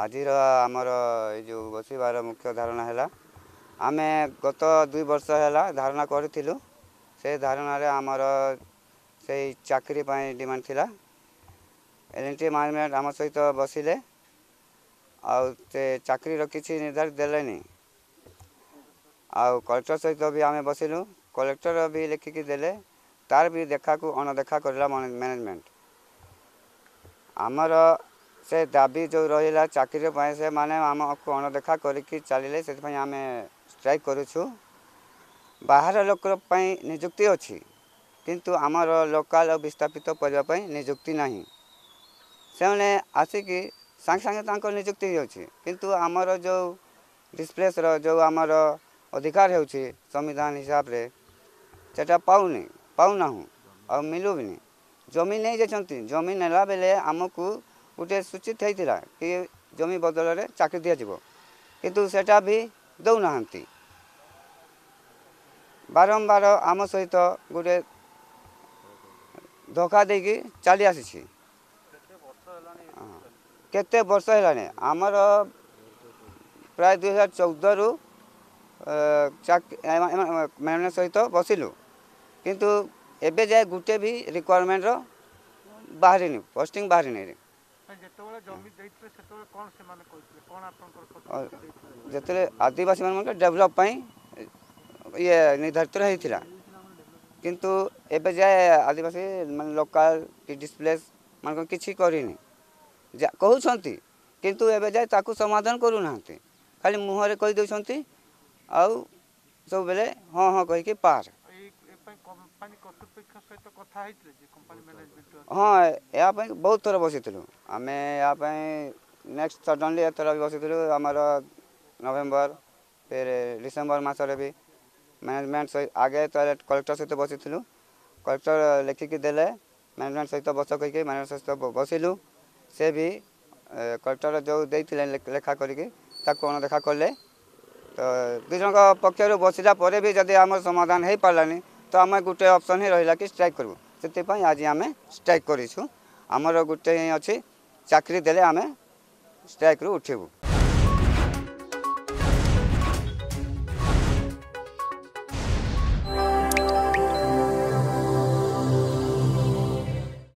आज आमर जो बसार मुख्य धारणा है आम गत दुई वर्ष है धारणा करूँ से धारणारे आमर से चाकरी डिमांड थिला एलएनटी मैनेजमेंट आम सहित बसिले आते चाकरी किसी निर्धारित देले कलेक्टर सहित भी आम बसिलु कलेक्टर भी लिखिकी देले तार भी देखा को अनदेखा करला मैनेजमेंट आमर से दाबी जो रहा चाकरी से माने आमको अनदेखा करके चलिए से आम स्ट्राइक करूँ बाहर लोक निजुक्ति अच्छी किंतु आमर लोकाल और विस्थापित करने निजुक्ति ना से आसिकी सांगे सांगे निजुक्ति होती किंतु आमर जो डिस्प्लेस जो आमर अधिकार हो संविधान हिसाब से सेटा पाऊनी पाऊना और मिलू भी नहीं जमी नहीं जाती जमी नेला बेले आमको गोटे सूचित होता कि जमी बदल में चाकरी दिज्व कितु सेटा भी दौना बारंबार आम सहित गोटे धोखा देकी चली आसी केते वर्ष है आमर प्राय 2014 रु मैंने सहित बसिलु किंतु एबे जाए गुटे भी रिक्वायरमेंट रो बाहरी नहीं पोस्टिंग बाहरी नहीं जिते आदिवासी मान डेवलप ये निर्धारित होता किंतु एबे जाए आदिवासी मान लोकल कि डिस्प्लेस मान किसी करनी कहते किंतु एबे जाए ताकू समाधान करूना खाली मुहर कहीदे सब बेले हाँ हाँ कहीकि पार हाँ या बहुत थर बस आम या नेक्स्ट सडनली थर भी बसलु आम नवेम्बर फिर डिसेम्बर मसरे भी मैनेजमेंट सहित आगे कलेक्टर सहित बसलु कलेक्टर लिखिकी देले मैनेजमेंट सहित बस कहीकि मैनेजमेंट सहित बसिलु से भी कलेक्टर जो देते लेखा करके अनदेखा कले तो दुज पक्षर बसला भी जब आम समाधान हो पारानी तो आम गोटे ऑप्शन ही रहा कि स्ट्राइक करूँ से आज आम स्ट्राइक करूँ आमर गोटे अच्छी चाकरी देले आम स्ट्राइक रु उठबू।